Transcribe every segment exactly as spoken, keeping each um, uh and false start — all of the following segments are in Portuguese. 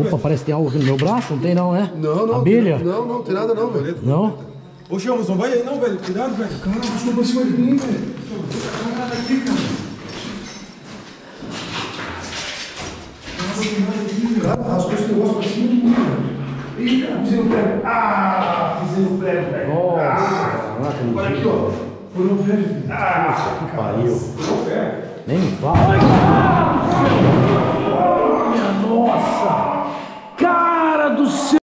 Opa, parece que tem algo aqui no meu braço, não tem não, né? Não, não. Abelha? Tem, não, não, tem nada não, velho. Não? Ô, Chamos, não vai aí não, velho. Cuidado, velho. Cara, acho que eu consigo de mim, velho. Cara, rascou esse negócio pra cima de mim, velho. Eita, fizeram o prego. Ah, fizeram o prego, velho. Nossa, olha aqui, ó. Foi no ferro. Ah, que pariu. Foi no ferro. Nem me fala. Ah, minha nossa! Cara do céu!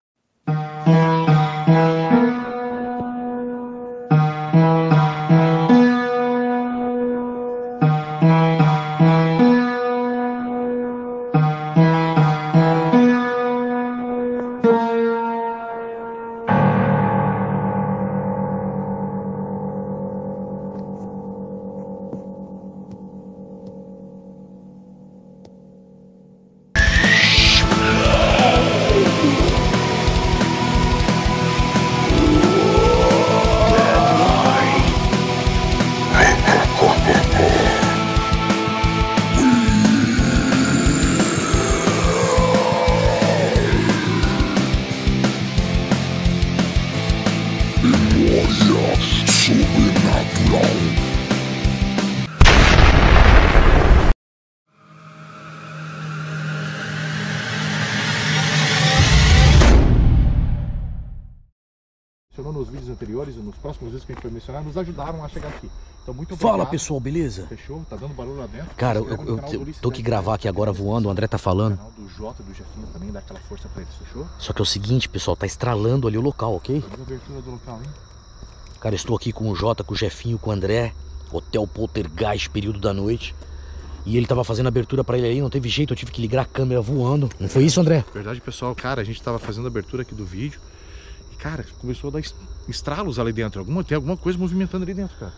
Nos vídeos anteriores e nos próximos vídeos que a gente vai mencionar, nos ajudaram a chegar aqui. Então, muito obrigado. Fala, pessoal, beleza? Fechou? Tá dando barulho lá dentro? Cara, eu, eu, eu Luiz, tô que gravar aqui agora voando, o André tá falando. O canal do Jota, do Jefinho também, dá aquela força pra eles, fechou? Só que é o seguinte, pessoal, tá estralando ali o local, ok? A abertura do local, hein? Cara, estou aqui com o Jota, com o Jefinho, com o André, Hotel Poltergeist, período da noite. E ele tava fazendo abertura pra ele aí, não teve jeito, eu tive que ligar a câmera voando. Não foi isso, André? Verdade, pessoal, cara, a gente tava fazendo a abertura aqui do vídeo. Cara, começou a dar estralos ali dentro. Alguma, tem alguma coisa movimentando ali dentro, cara.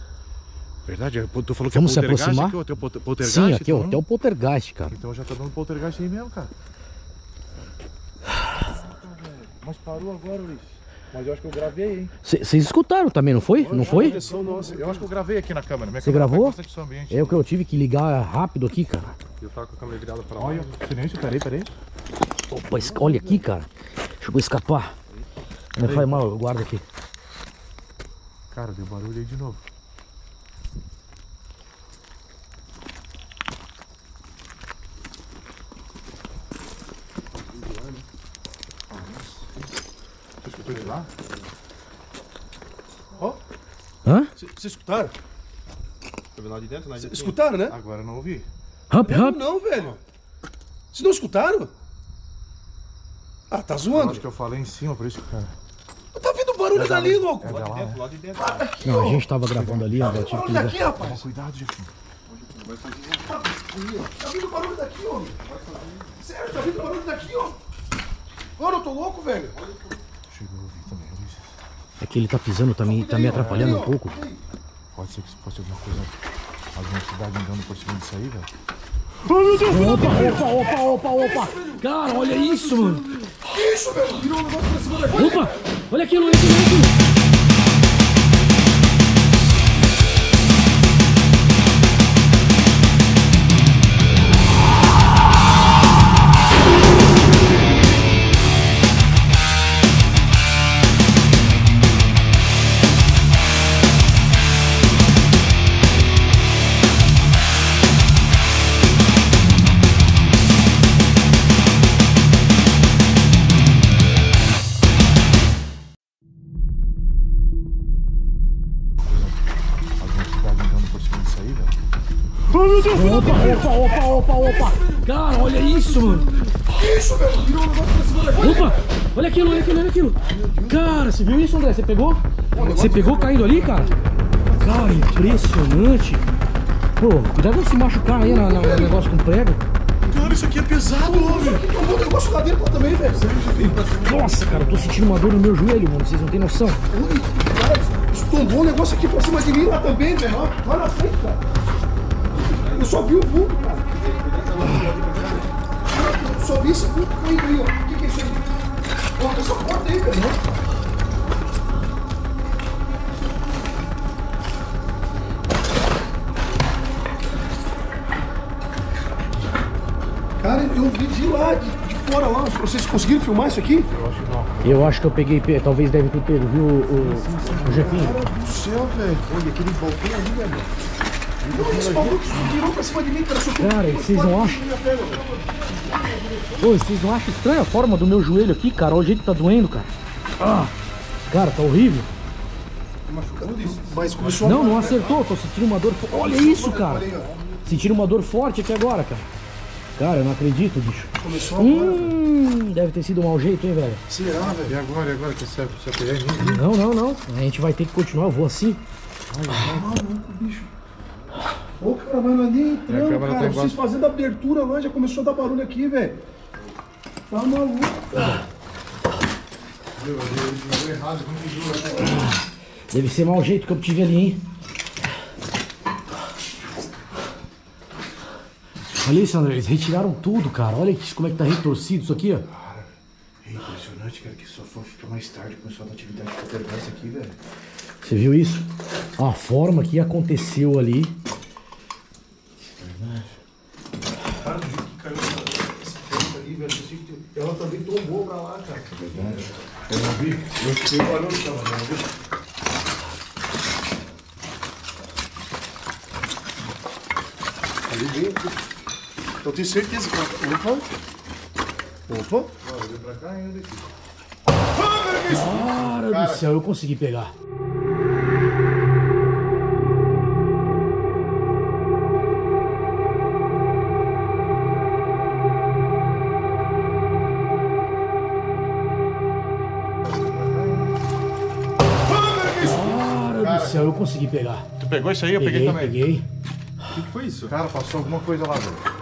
Verdade? Tu falou que vamos é Poltergeist aqui, o Hotel Poltergeist? Sim, aqui é o Hotel Poltergeist, cara. Então já tá dando Poltergeist aí mesmo, cara. Mas parou agora, Luiz. Mas eu acho que eu gravei, hein? Vocês escutaram também, não foi? Não foi? Eu acho que eu gravei aqui na câmera. Você gravou? É o que eu tive que ligar rápido aqui, cara. Eu tava com a câmera virada pra lá. Olha, silêncio, peraí, peraí. Opa, olha aqui, cara. Chegou a escapar. Não faz mal, eu guardo aqui. Cara, deu barulho aí de novo. Você escutou de lá? Ó? Hã? Vocês escutaram? Escutaram, né? Agora eu não ouvi. Ramp, ramp. Não, velho. Vocês não escutaram? Ah, tá zoando? Eu acho que eu falei em cima, por isso que, cara... Tá vindo barulho dali, louco! É lá de dentro, lá de dentro. Para aqui, não, ó. A gente tava gravando ali, ó. Tá vindo barulho daqui, rapaz! Toma cuidado, Jefinho. Tá vindo barulho daqui, ó. Sério, tá vindo barulho daqui, ó. Mano, eu tô louco, velho. Chegou a ouvir também, Luiz. É que ele tá pisando, tá me, tá me atrapalhando um pouco. Pode ser que fosse alguma coisa... Alguma entidade andando por cima disso aí, velho. Oh, meu Deus! Opa, opa, opa, opa, opa! Cara, olha isso, mano! Que isso, velho? Virou um negócio pra cima daqui. Opa! Olha aquilo, olha aquilo, olha aquilo. Opa, opa, opa, opa, opa! Cara, olha isso, mano! Que isso, velho? Virou um negócio pra cima daqui! Opa! Olha aquilo, olha aquilo, olha aquilo! Cara, você viu isso, André? Você pegou? Você pegou caindo ali, cara? Cara, impressionante! Pô, cuidado não se machucar aí no negócio com prego! Cara, isso aqui é pesado, homem! Tem um negócio lá dentro também, velho! Nossa, cara, eu tô sentindo uma dor no meu joelho, mano, vocês não tem noção! Ui, cara, isso tombou um negócio aqui pra cima de mim lá também, velho! Olha na frente, cara! Eu só vi o vulto, cara. Eu só vi esse vulto caindo aí, ó. O que que é isso aí? Corta essa porta aí, velho. Cara, eu vi de lá, de, de fora lá. Vocês conseguiram filmar isso aqui? Eu acho que não. Eu acho que eu peguei, talvez deve ter perdido, viu, o, sim, sim, sim. o Jefinho? Cara do céu, velho. Olha, aquele balcão ali, velho. Não, esse maluco virou pra cima de mim, cara. Cara, vocês não acham? Ô, vocês não acham estranha a forma do meu joelho aqui, cara? Olha o jeito que tá doendo, cara. Ah, cara, tá horrível. Mas começou Não, não acertou. Tô sentindo uma dor. Olha isso, cara. Sentindo uma dor forte aqui agora, cara. Cara, eu não acredito, bicho. Começou agora. Hum, deve ter sido um mau jeito, hein, velho? Será, velho? E agora, e agora? Não, não, não. A gente vai ter que continuar. Eu vou assim. Ai, maluco, bicho. Ô, cara, mas não é nem entrando, é, cara. Tá Vocês fazendo a abertura lá, já começou a dar barulho aqui, velho. Tá maluco, cara. Meu Deus, deu errado, como que deve ser mau jeito que eu tive ali, hein? Olha isso, André. Eles retiraram tudo, cara. Olha como é que tá retorcido isso aqui, ó. Cara, é impressionante, cara, que só foi ficar mais tarde começou a atividade de poltergeist aqui, velho. Você viu isso? A forma que aconteceu ali. Cara, do jeito que caiu essa porta ali, velho. Ela também tombou pra lá, cara. É verdade. Eu não vi. Eu fiquei barulho, cara. Eu não vi. Eu tenho certeza que ela... Opa! Opa! Ela veio pra cá ainda aqui. Cara do cara. céu, eu consegui pegar. Cara do céu, eu consegui pegar. Tu pegou isso aí? Eu peguei, peguei também. Peguei. O que, que foi isso? Cara, passou alguma coisa lá dentro.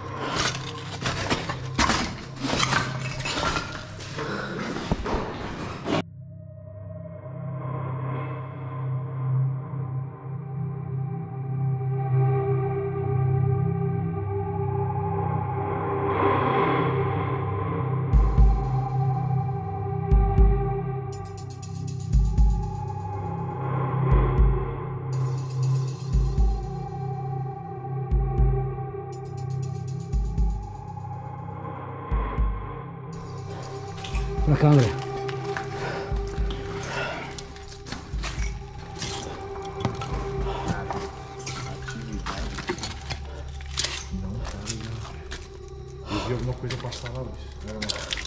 Pra cá, André. Eu vi alguma coisa passar lá, Luiz.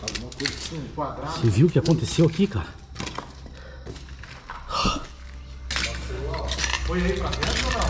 Alguma coisa assim, um quadrado. Você viu o que aconteceu aqui, cara? Foi aí pra dentro ou não?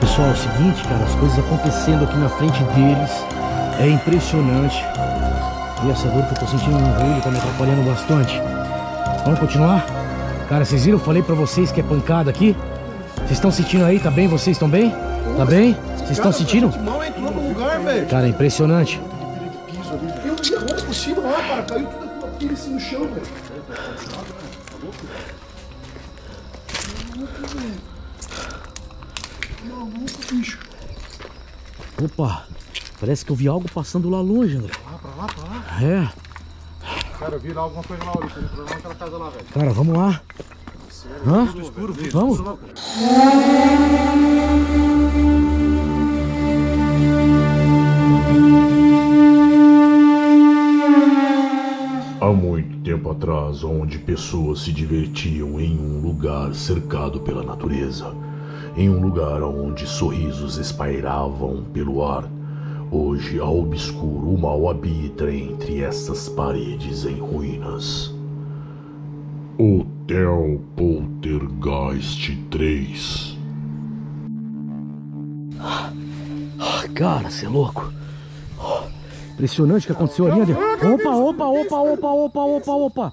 Pessoal, é o seguinte, cara, as coisas acontecendo aqui na frente deles é impressionante. E essa dor que eu tô sentindo no joelho tá me atrapalhando bastante. Vamos continuar? Cara, vocês viram? Eu falei pra vocês que é pancada aqui. Vocês estão sentindo aí? Tá bem? Vocês estão bem? Tá bem? Vocês estão sentindo? Cara, é impressionante. Eu vi agora por cima lá, cara. Caiu tudo aquilo assim no chão, velho. Maluco, bicho. Opa, parece que eu vi algo passando lá longe, André. Pra lá, pra lá, pra lá. É. Cara, eu vi lá alguma coisa lá, Luiz. Eu vi lá naquela casa lá, velho. Cara, vamos lá. Sério? Hã? Tudo escuro, velho. Vamos? Há muito tempo atrás, onde pessoas se divertiam em um lugar cercado pela natureza. Em um lugar onde sorrisos espairavam pelo ar. Hoje, ao obscuro, o mal habita entre essas paredes em ruínas. Hotel Poltergeist três. Cara, você é louco? Impressionante o que aconteceu ali, André. Opa, opa, opa, opa, opa, opa, opa.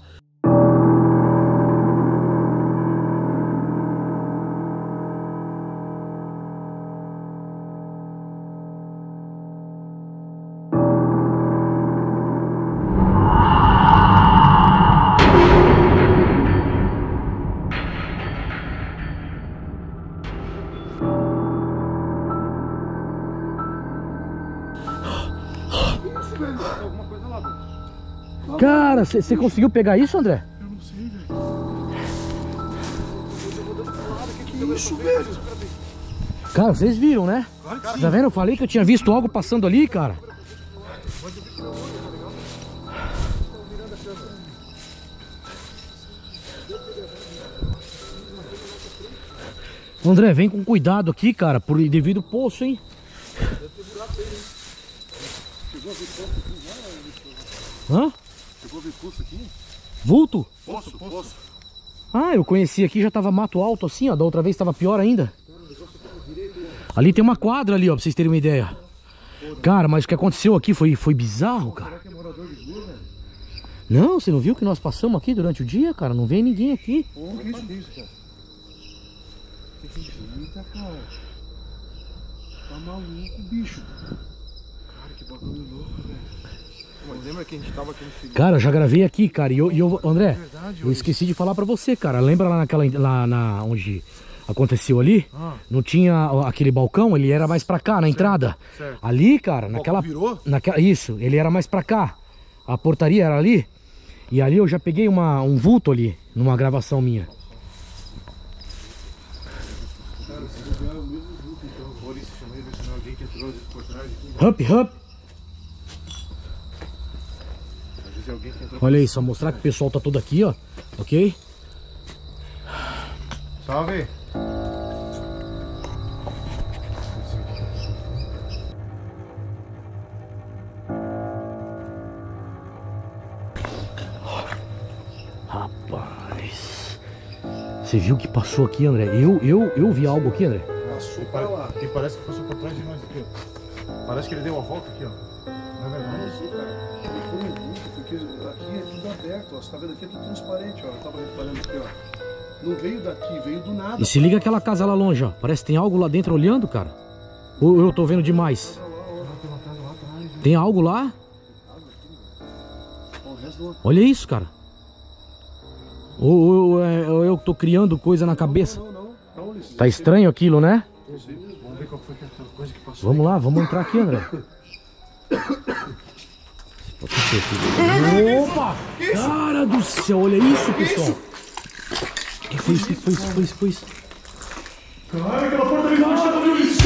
Cara, você conseguiu pegar isso, André? Eu não sei, velho. Que isso, velho? Cara, vocês viram, né? Claro que sim. Tá vendo? Eu falei que eu tinha visto algo passando ali, cara. André, vem com cuidado aqui, cara, por devido ao poço, hein? Deve ter buraco aí, hein? Chegou a ver poço aqui, não é? Hã? Chegou a ver poço aqui? Vulto? Poço, poço. Ah, eu conheci aqui, já tava mato alto assim, ó. Da outra vez tava pior ainda. Ali tem uma quadra ali, ó, pra vocês terem uma ideia. Cara, mas o que aconteceu aqui foi, foi bizarro, cara. Não, você não viu que nós passamos aqui durante o dia, cara? Não vem ninguém aqui. Eita, cara. Tá maluco, bicho. Lembra que a gente tava aqui no... Cara, eu já gravei aqui, cara. E eu, e eu André, é verdade, eu hoje... esqueci de falar pra você, cara. Lembra lá naquela, lá na, onde aconteceu ali? Ah. Não tinha aquele balcão, ele era mais pra cá, na certo, entrada. Certo. Ali, cara, naquela, virou? naquela. Isso, ele era mais pra cá. A portaria era ali. E ali eu já peguei uma, um vulto ali, numa gravação minha. Cara, se pegar o mesmo vulto, então a polícia chamou ele, senão alguém que entrou por trás. Hup, hup. Olha aí, só mostrar que o pessoal tá todo aqui, ó. Ok? Salve! Rapaz! Você viu o que passou aqui, André? Eu, eu, eu vi algo aqui, André? Passou pra lá. E parece que passou por trás de nós aqui, ó. Parece que ele deu uma volta aqui, ó. Na verdade, isso, cara. Aqui é tudo aberto, ó. Você tá vendo aqui é tudo transparente, ó. Eu tava reparando aqui, ó. Não veio daqui, veio do nada. E se liga aquela casa lá longe, ó. Parece que tem algo lá dentro olhando, cara. Ou eu tô vendo demais? Tem algo lá? Olha isso, cara. Ou eu tô criando coisa na cabeça? Tá estranho aquilo, né? Vamos lá, vamos entrar aqui, André. Opa! Cara do céu, olha isso, pessoal! O que foi isso? Que foi isso? Foi isso? Foi isso? Caralho, aquela porta me machada, meu Deus!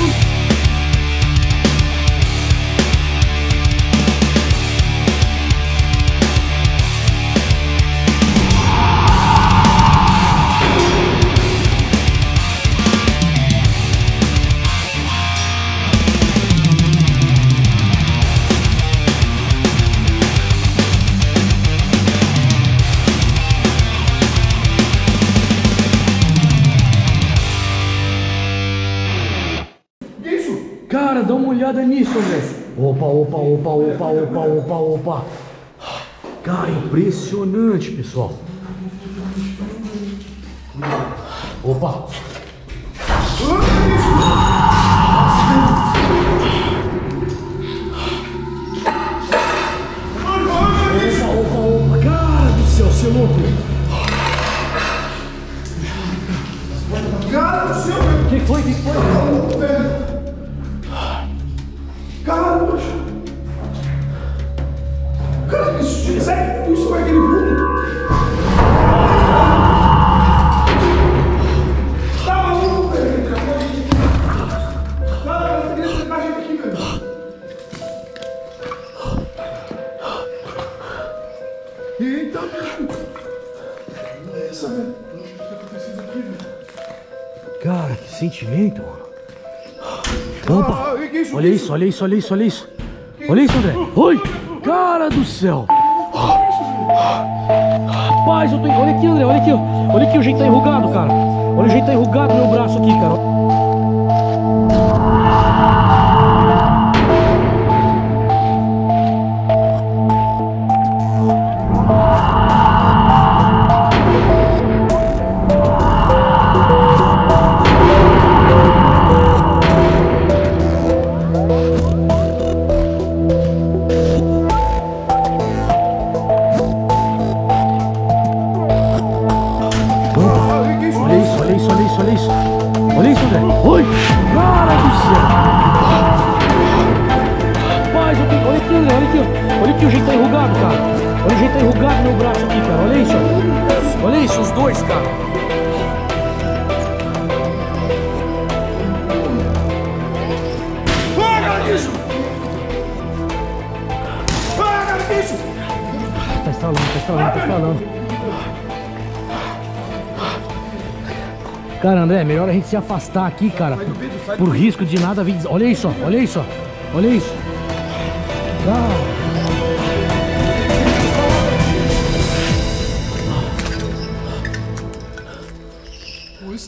Cara, dá uma olhada nisso, André. Opa, opa, opa, opa, opa, opa, opa. Cara, impressionante, pessoal. Opa. Opa, opa, opa. Cara do céu, você é louco. Cara do céu. O que foi? O que foi? Cara, poxa. Cara, isso, sério, isso foi aquele vulto? Tá maluco, velho? Cara, eu queria sacar a gente aqui, velho. Eita, bicho. Não é essa, velho. O que tá acontecendo aqui, velho? Cara, que sentimento, mano. Opa! Olha isso, olha isso, olha isso, olha isso. Olha isso, André. Oi! Cara do céu! Rapaz, eu tô... Olha aqui, André, olha aqui. Olha aqui o jeito tá enrugado, cara. Olha o jeito tá enrugado no meu braço aqui, cara. jeito tá enrugado, cara. Olha o jeito tá enrugado no meu braço aqui, cara. Olha isso, olha. Olha isso, os dois, cara. Para isso! Para isso! Tá estalando, tá estalando, tá estalando. Cara, André, melhor a gente se afastar aqui, cara, por, por risco de nada vir... Olha isso, olha isso, olha isso. Ah.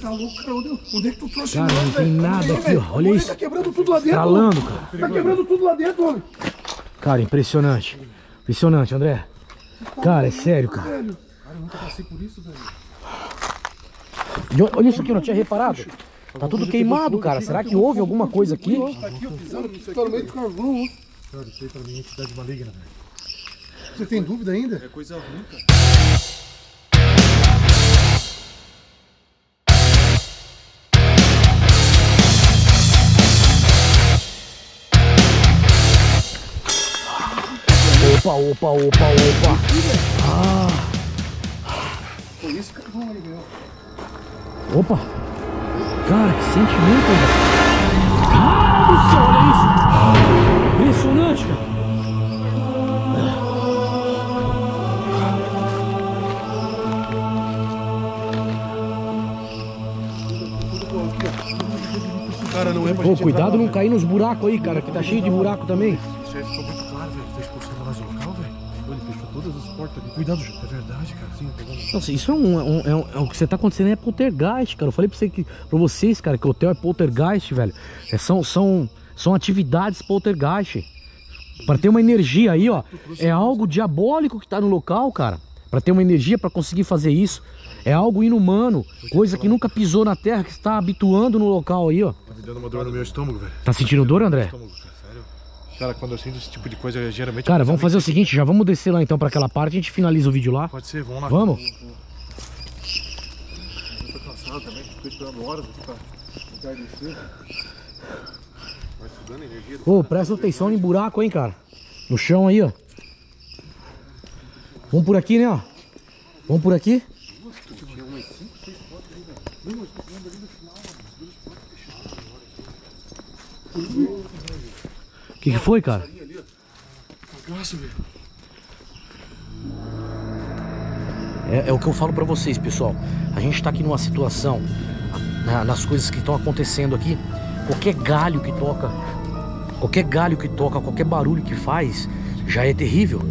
Tá louco, onde é que tu trouxe? Cara, não tem nada aqui, ó. Olha isso. Tá quebrando tudo lá dentro. Estralando, cara. Tá quebrando tudo lá dentro, homem. Cara, impressionante. Impressionante, André. Cara, é sério, cara. Cara, eu nunca passei por isso, velho. E olha isso aqui, eu não tinha reparado. Tá tudo queimado, cara. Será que houve alguma coisa aqui? Tá aqui, ó, pisando, tá no meio do carvão, ó. Cara, isso aí pra mim é entidade maligna, velho. Você tem dúvida ainda? É coisa ruim, cara. Opa, opa, opa, opa. Ah. Foi isso que eu ali, meu. Opa. Cara, que sentimento, velho. Cara do céu, olha isso. Impressionante, cara. Cara, não é pra... Pô, cuidado não cair nos buracos aí, cara, que tá cheio de buraco também. Isso aí ficou muito claro, velho. Tá expulsando mais o local, velho. Ele fechou todas as portas ali. Cuidado, Jota. É verdade, cara. Sim, pegando... Nossa, isso é um, um, é um, é um... O que você tá acontecendo é poltergeist, cara. Eu falei pra, você que, pra vocês, cara, que o hotel é poltergeist, velho. É, são, são, são atividades poltergeist. Pra ter uma energia aí, ó. É algo diabólico que tá no local, cara. Pra ter uma energia pra conseguir fazer isso. É algo inumano. Coisa que nunca pisou na terra, que está habituando no local aí, ó. Tá me dando uma dor no meu estômago, velho. Tá sentindo dor, André? Cara, quando eu sinto esse tipo de coisa, eu, geralmente... Cara, vamos fazer o seguinte, já vamos descer lá então pra aquela parte, a gente finaliza o vídeo lá. Pode ser, vamos lá. Vamos? Eu tô cansado também, tô esperando horas aqui pra tentar descer. Vai sugando energia. Ô, presta atenção em buraco, hein, cara. No chão aí, ó. Vamos por aqui, né, ó. Vamos por aqui. Tinha umas cinco, seis fotos aí, velho. Não, mas tô falando ali no final, as duas fotos fechadas. O que, que foi, cara? É, é o que eu falo pra vocês, pessoal. A gente tá aqui numa situação, na, nas coisas que estão acontecendo aqui, qualquer galho que toca, qualquer galho que toca, qualquer barulho que faz, já é terrível.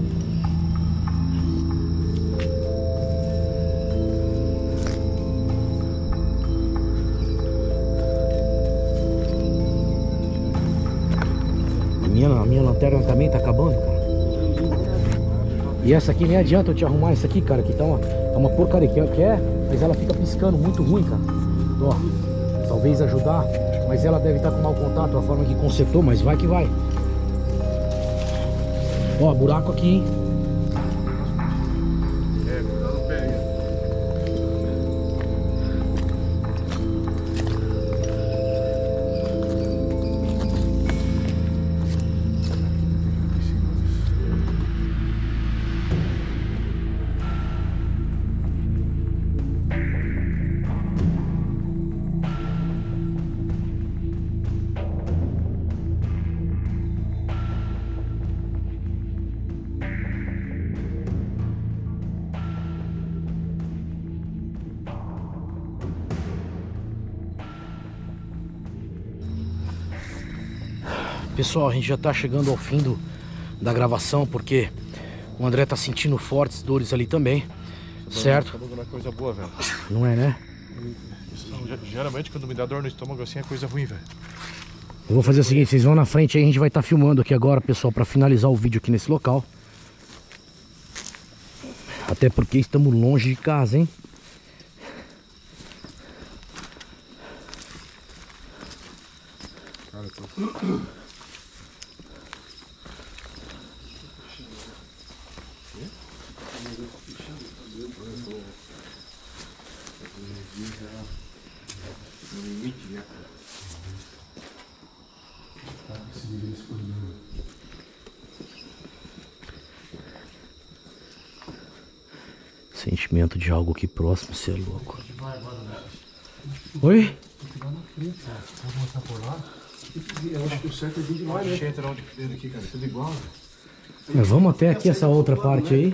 A minha lanterna também tá acabando, cara. E essa aqui, nem adianta eu te arrumar essa aqui, cara, que tá uma, tá uma porcaria que é, mas ela fica piscando muito ruim, cara. Então, ó, talvez ajudar, mas ela deve estar tá com mau contato, a forma que consertou, mas vai que vai. Ó, buraco aqui, hein? É, cuidado no pé aí. Pessoal, a gente já tá chegando ao fim do, da gravação, porque o André tá sentindo fortes dores ali também, certo? Não é coisa boa, velho. Não é, né? Não, geralmente quando me dá dor no estômago assim é coisa ruim, velho. Eu vou fazer o seguinte, vocês vão na frente aí, a gente vai estar tá filmando aqui agora, pessoal, pra finalizar o vídeo aqui nesse local. Até porque estamos longe de casa, hein? Cara, eu tô... Sentimento de algo aqui próximo, você é louco. Oi? Eu acho que o certo é vir de lá, né? Mas vamos até aqui, essa outra parte aí.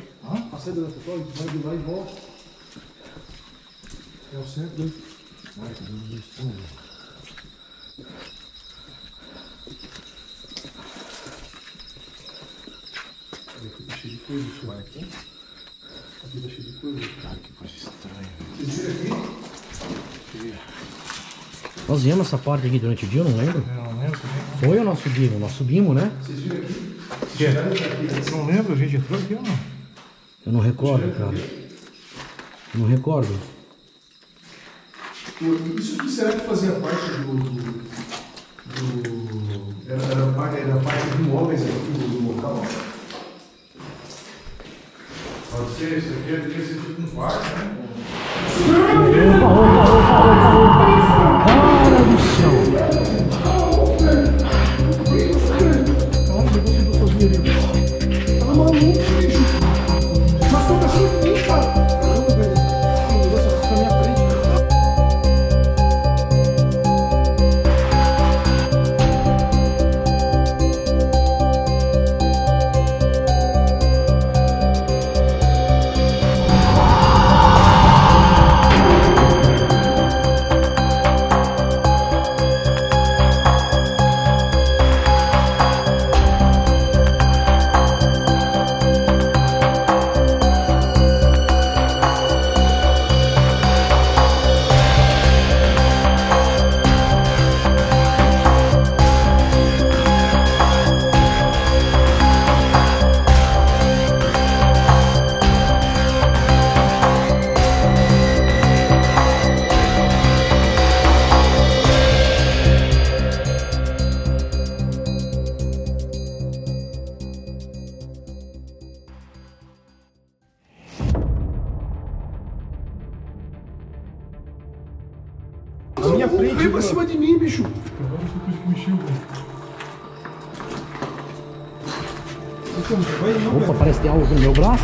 Passei do lado, vai de lá e volta. É o certo, né? Nós viemos essa parte aqui durante o dia, eu não lembro. Eu não lembro também. Foi o nosso dia, nós subimos, né? Vocês viram aqui? Vocês não lembram? A gente entrou aqui ou não? Eu não recordo, cara. Eu não recordo. Isso que será que fazia parte do... do... Era, era, parte, era parte de móveis aqui do, do local? Pode ser, isso aqui devia ser tipo um quarto, né? Opa, opa, opa, opa, opa! Cara do céu! Olha, eu consigo sozinho ali. Tá maluco, bicho! Mas tô pensando em mim, cara!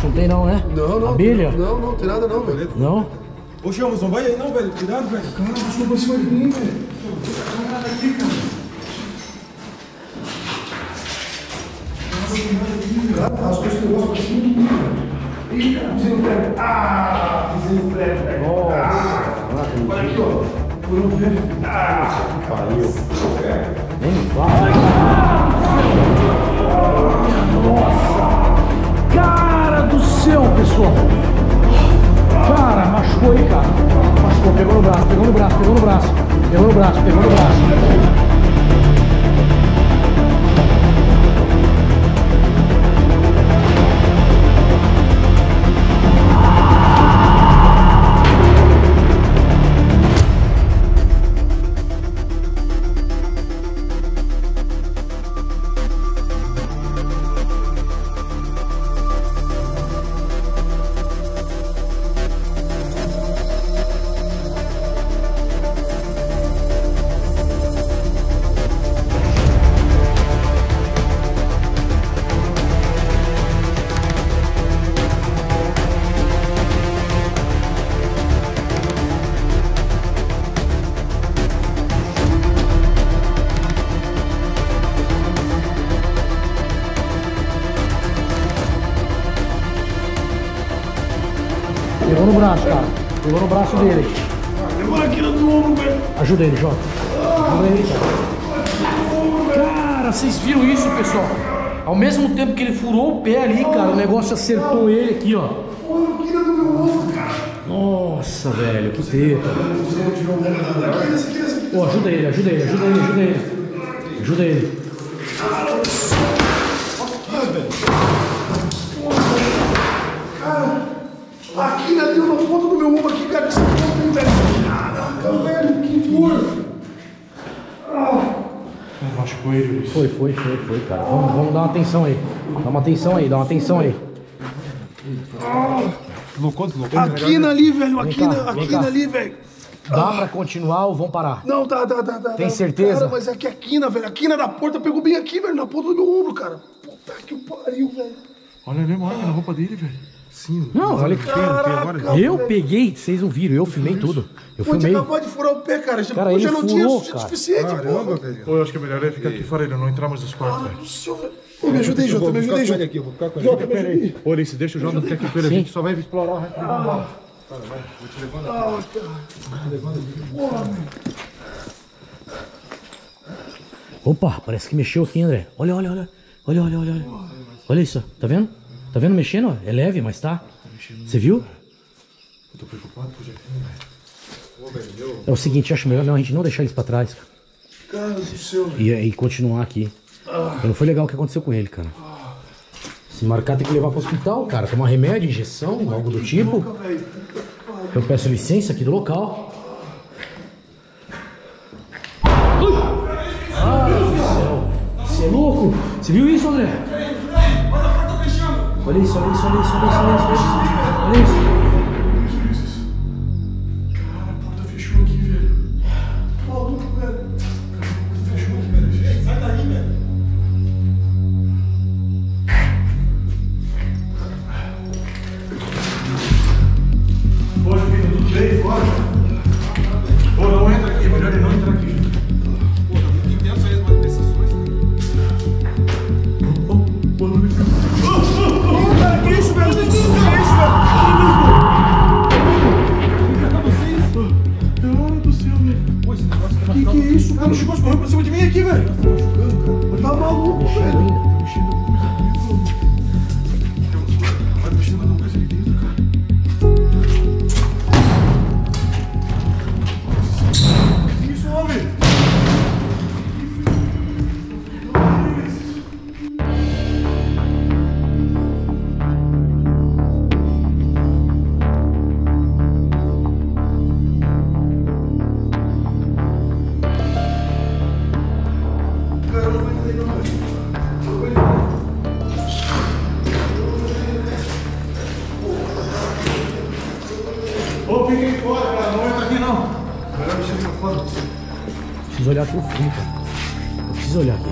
Não tem não, né? Não, não. Abelha? Não, não, não tem nada não, velho. Não? Ô, Chamos, não vai aí não, velho. Cuidado, velho. Cara, o bicho não cima de mim, velho. Não tem nada aqui, cara. Cara, as coisas que eu gosto assim de mim, velho. Ih, cara, desemprego. Ah, desemprego, velho. Nossa. Olha aqui, ó. Por um velho. Ah, pariu. Nem vai. Nossa. Cara do céu, pessoal! Cara, machucou aí, cara. Machucou, pegou no braço, pegou no braço, pegou no braço. Pegou no braço, pegou no braço. Pegou no braço dele. Pegou aqui no ombro, velho. Ajuda ele, Jota. Ajuda ele, cara. Cara, vocês viram isso, pessoal? Ao mesmo tempo que ele furou o pé ali, cara, o negócio acertou ele aqui, ó. Nossa, velho, que teta. Pô, ajuda ele, ajuda ele, ajuda ele, ajuda ele. Ajuda ele. Aqui ainda deu uma ponta do meu ombro aqui, cara, que você não tem nada, velho, que dor! Ah. Machucou ele, Luiz. Foi, foi, foi, foi, cara. Vamos, vamos dar uma atenção aí. Dá uma atenção aí, dá uma atenção aí. Deslocou, deslocou. Aqui na ali, velho, aqui na, aqui na ali, velho. Dá pra continuar ou vão parar? Não, dá, dá, dá, dá. Tem certeza? Cara, mas é que a quina, velho, a quina da porta pegou bem aqui, velho, na ponta do meu ombro, cara. Puta que pariu, velho. Olha a memória na roupa dele, velho. Sim. Não, olha que feio. Eu peguei, vocês ouviram, eu filmei tudo. Eu filmei. Você acabou de furar o pé, cara. cara eu já não tinha suficiente, pô. Pô, eu acho que é melhor ele ficar aqui fora, ele não entrar mais nas quatro. Ah, senhor. Me ajuda aí, Jota, me ajuda aí, Jota. Eu vou ficar com ele aqui, eu vou ficar com ele. Jota, peraí. Ô, Luiz, deixa o Jota ficar aqui com ele, a gente só vai explorar o resto do mundo. Cara, vai, vou te levando aqui. Vou te levando aqui. Porra, meu. Opa, parece que mexeu aqui, André. Olha, olha, olha. Olha, olha, olha. Olha isso, tá vendo? Tá vendo mexendo? É leve, mas tá. Você viu? Eu tô preocupado com o Jefinho. É o seguinte, acho melhor não, a gente não deixar eles pra trás, cara. Cara do céu. E, e continuar aqui. Não foi legal o que aconteceu com ele, cara. Se marcar, tem que levar pro hospital, cara. Tomar remédio, injeção, algo do tipo. Eu peço licença aqui do local. Você é louco? Você viu isso, André? Peraí, peraí, olha a porta fechando. Olha isso, olha isso, olha isso, olha isso, olha isso, olha isso. Cara, a porta fechou aqui, velho. Pô, louco, velho. Cara, a porta fechou aqui, velho. Sai daí, velho. Pô, Jefinho, tudo bem? Bora. Pô, não entra aqui, melhor ele não entrar aqui. O cara chegou, correu pra cima de mim aqui, velho. Tá maluco, velho. Tá mexendo com coisa dentro. Vai mexendo com coisa ali dentro, cara. Que isso, homem? Olhar pro fim, cara. Eu preciso olhar aqui.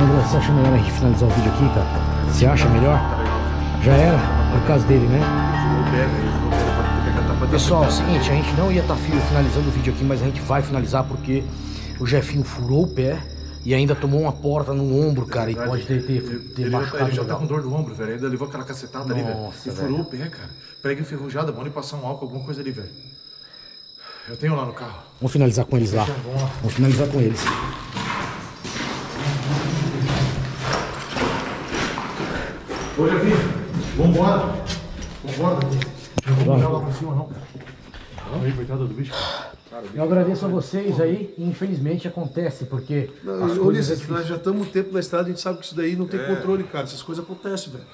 André, você acha melhor a gente finalizar o vídeo aqui, cara? Você acha melhor? Já era, por causa dele, né? Pessoal, é o seguinte, a gente não ia estar finalizando o vídeo aqui, mas a gente vai finalizar porque o Jefinho furou o pé e ainda tomou uma porta no ombro, cara, e pode ter, ter, ter ele machucado. Já tá, ele já tá com dor no ombro, velho, ainda levou aquela cacetada. Nossa, ali, velho, e furou o pé, cara. Prega enferrujada, bora passar um álcool, alguma coisa ali, velho. Eu tenho lá no carro. Vamos finalizar com eles lá. Vamos finalizar com eles. Ô, Jefinho, vambora. Vambora, não vou puxar lá por cima, não, cara. Aí, coitado do bicho, cara. Cara, bicho, eu agradeço a vocês, cara. Aí, infelizmente acontece, porque... Ô, Luiz, é nós já estamos um tempo na estrada, a gente sabe que isso daí não tem é. controle, cara. Essas coisas acontecem, velho.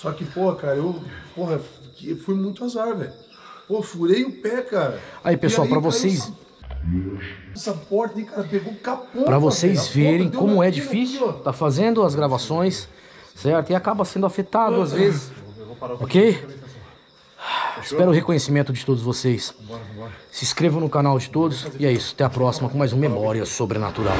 Só que, porra, cara, eu... Porra, eu fui muito azar, velho. Pô, furei o pé, cara. Aí, pessoal, para vocês... Essa porta, hein, cara, pegou o capô. Para vocês verem como é difícil, tá fazendo as gravações, certo? E acaba sendo afetado às vezes, ok? Espero o reconhecimento de todos vocês. Se inscrevam no canal de todos. E é isso, até a próxima com mais um Memória Sobrenatural.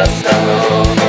inspiração.